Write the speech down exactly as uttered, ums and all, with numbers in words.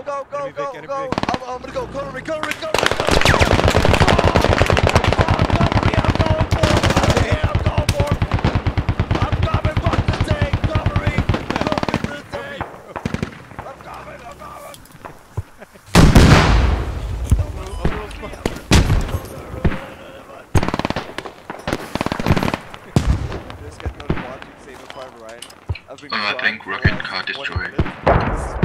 go, go, go, enemy go, big, go. I'm, I'm gonna go, go, go, go, go, go. I think rocket car destroyed.